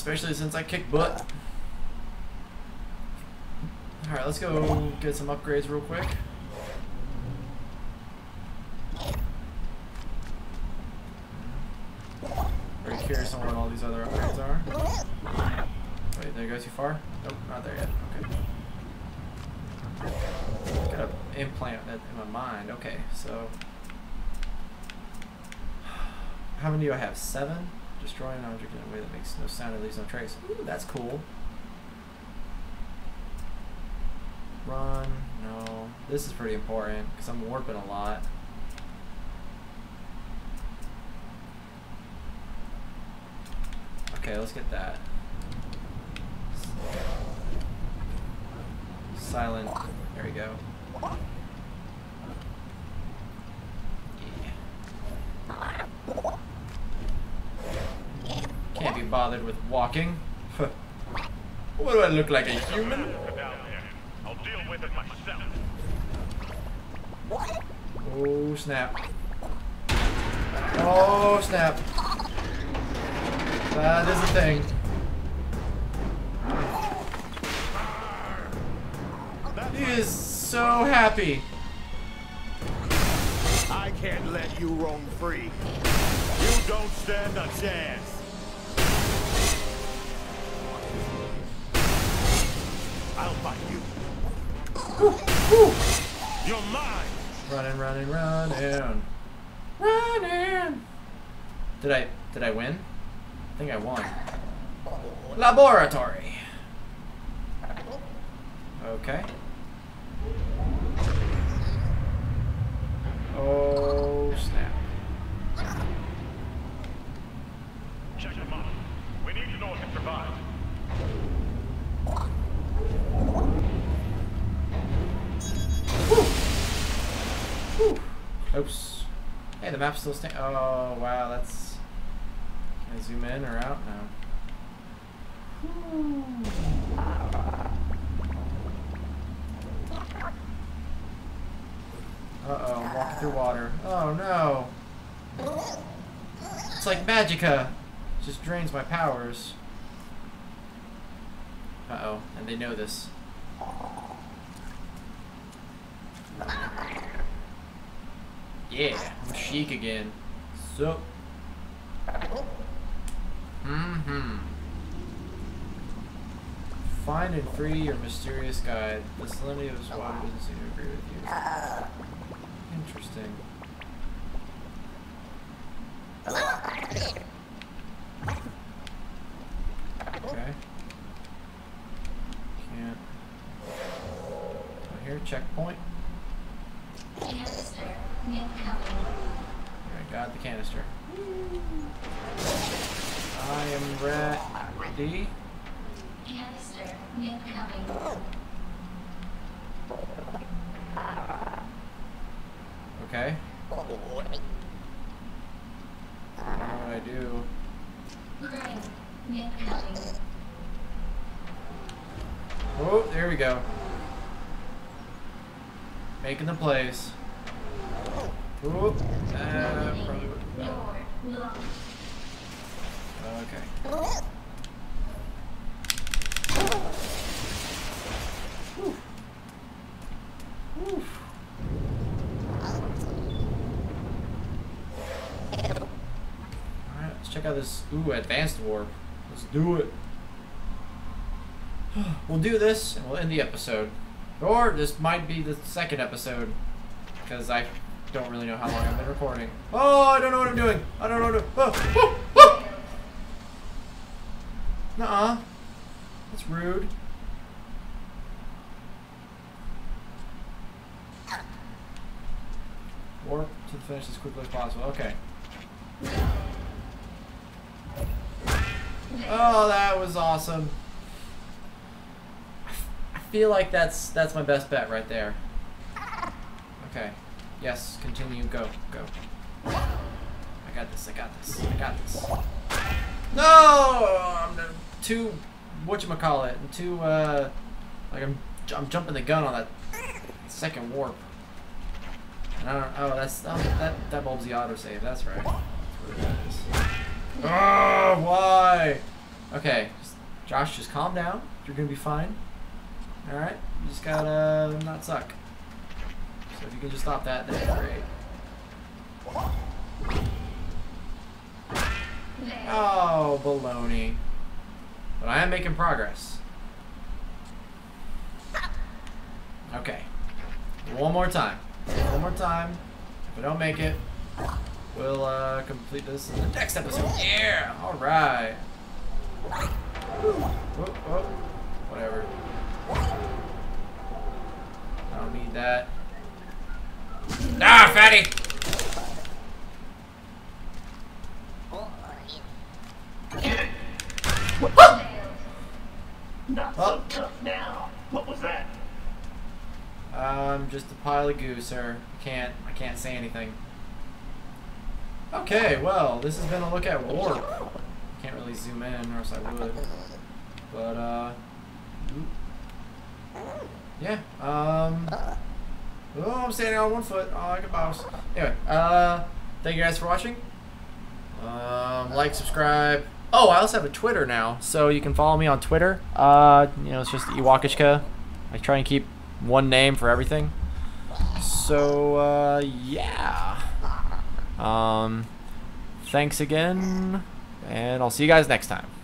Especially since I kicked butt. Alright, let's go get some upgrades real quick. Very curious on what all these other upgrades are. Wait, did I go too far? Nope, not there yet. Okay. Gotta implant that in my mind. Okay, so... how many do I have? 7? Destroy an object in a way that makes no sound or leaves no trace. Ooh, that's cool. Run. No. This is pretty important because I'm warping a lot. Okay, let's get that. Silent. There we go. Can't be bothered with walking. What do I look like, a human? I'll deal with it myself. Oh snap. Oh snap. That is a thing. He is so happy. I can't let you roam free. You don't stand a chance. I'll fight you. Ooh, ooh. You're mine. Running, running, running, running. Did I win? I think I won. Laboratory. Okay. Oh snap! Check him out. We need to know if he survived. Oops. Hey, the map's still standing. Oh, wow, that's... Can I zoom in or out now? Uh-oh, I'm walking through water. Oh, no. It's like Magicka. It just drains my powers. Uh-oh, and they know this. Yeah, I'm chic again. So. Find and free your mysterious guide. The salinity of this water doesn't seem to agree with you. Interesting. Okay. Can't. Right here, checkpoint. I got the canister. I am ready. Canister incoming. Okay. What do I do? Oh, there we go. Making the plays. Whoop. Probably would have been better. Okay. Alright, let's check out this advanced warp. Let's do it. We'll do this and we'll end the episode. Or this might be the second episode. Because I don't really know how long I've been recording. Oh, I don't know what I'm doing. I don't know what I'm doing. Oh, oh, oh. Nuh-uh. That's rude. Warp to the finish as quickly as possible. Okay. Oh, that was awesome. I feel like that's my best bet right there. Okay. Yes, continue, go, go. I got this, I got this, I got this. No! I'm too, whatchamacallit, I'm too, like I'm jumping the gun on that second warp. And I don't, oh, that's, that bulb's the autosave, that's right. That's what it is. Oh, why? Okay, Josh, just calm down. You're gonna be fine. All right, you just gotta not suck. So if you can just stop that, that'd be great. Oh, baloney. But I am making progress. Okay. One more time. One more time. If I don't make it, we'll complete this in the next episode. Yeah! Alright. Whatever. I don't need that. Ah, fatty! Not so tough now. What was that? Just a pile of goo, sir. I can't say anything. Okay, well, this has been a look at Warp. Can't really zoom in, or else I would. But yeah. Oh, I'm standing on one foot. Oh, I can bounce. Anyway, thank you guys for watching. Like, subscribe. Oh, I also have a Twitter now, so you can follow me on Twitter. You know, it's just Ewokichka. I try and keep one name for everything. So, yeah. Thanks again, and I'll see you guys next time.